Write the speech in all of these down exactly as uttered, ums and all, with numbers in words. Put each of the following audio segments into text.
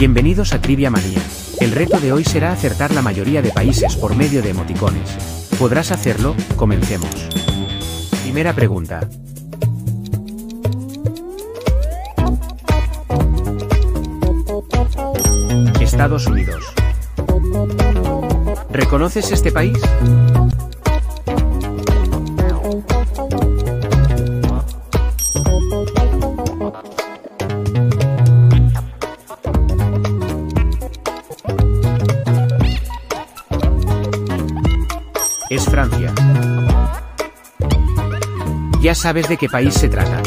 Bienvenidos a TriviaMania. El reto de hoy será acertar la mayoría de países por medio de emoticones. ¿Podrás hacerlo? Comencemos. Primera pregunta. Estados Unidos. ¿Reconoces este país? Es Francia. Ya sabes de qué país se trata.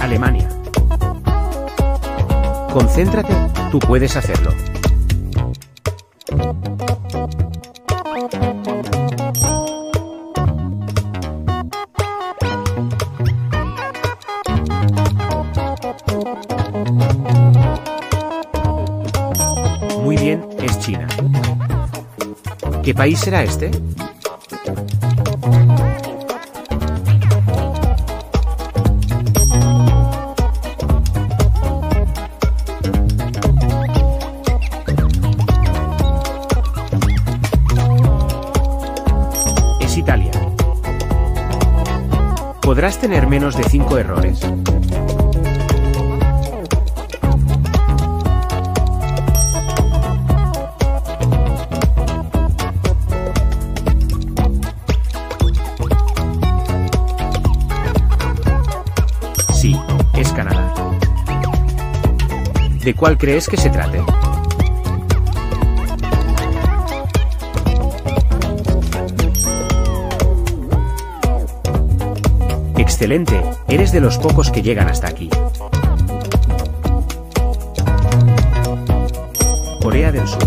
Alemania. Concéntrate, tú puedes hacerlo. Muy bien, es China. ¿Qué país será este? Es Italia. ¿Podrás tener menos de cinco errores? Sí, es Canadá. ¿De cuál crees que se trate? Excelente, eres de los pocos que llegan hasta aquí. Corea del Sur.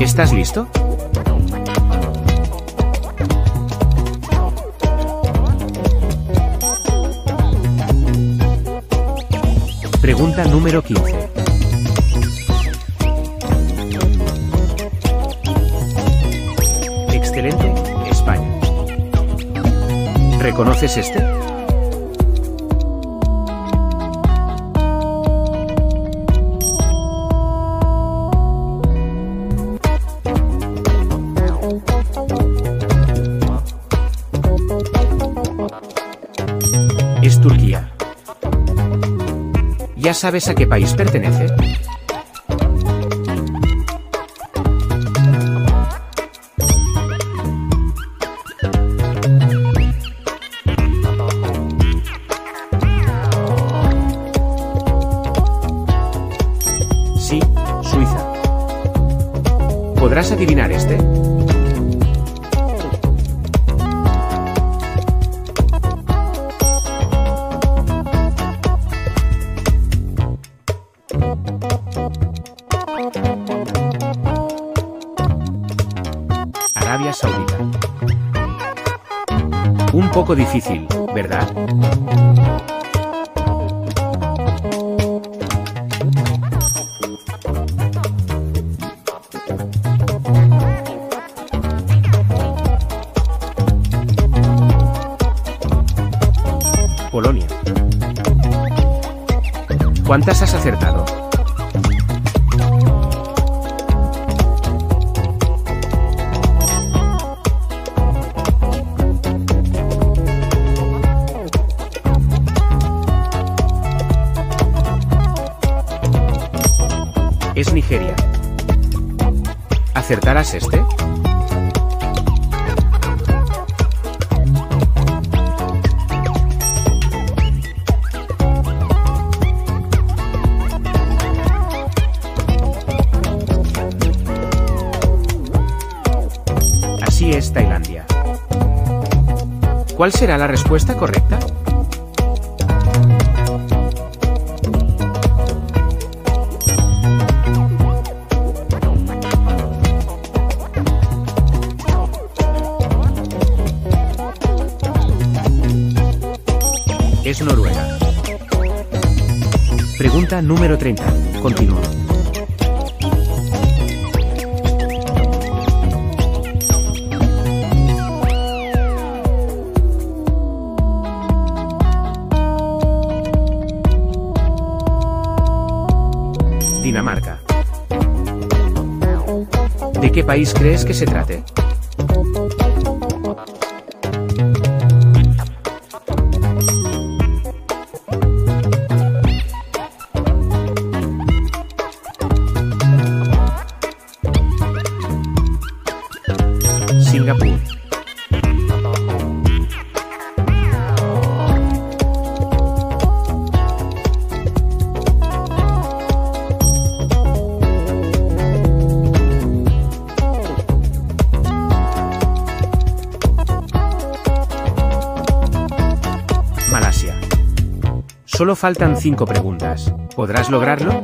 ¿Estás listo? Pregunta número quince. Excelente, España. ¿Reconoces este? Es Turquía. ¿Ya sabes a qué país pertenece? Sí, Suiza. ¿Podrás adivinar este? Arabia Saudita. Un poco difícil, ¿verdad? Polonia. ¿Cuántas has acertado? Es Nigeria. ¿Acertarás este? Así es, Tailandia. ¿Cuál será la respuesta correcta? Es Noruega. Pregunta Pregunta número treinta. Continúa. Dinamarca. ¿De qué país crees que se trate? Singapur. Malasia. Solo faltan cinco preguntas. ¿Podrás lograrlo?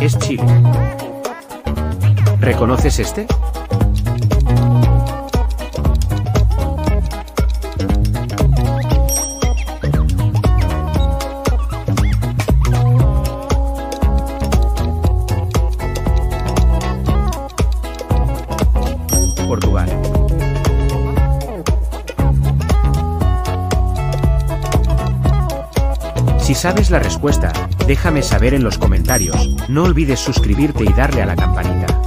Es Chile. ¿Reconoces este? Portugal. Si sabes la respuesta, déjame saber en los comentarios. No olvides suscribirte y darle a la campanita.